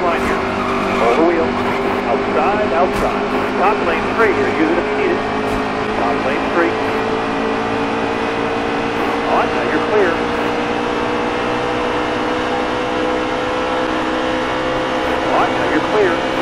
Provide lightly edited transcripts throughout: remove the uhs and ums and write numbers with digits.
clear line here. Over the wheel. Outside, outside. Top lane 3 here. Use it if needed. Top lane 3. On, now you're clear. On, now you're clear.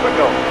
Keep it going.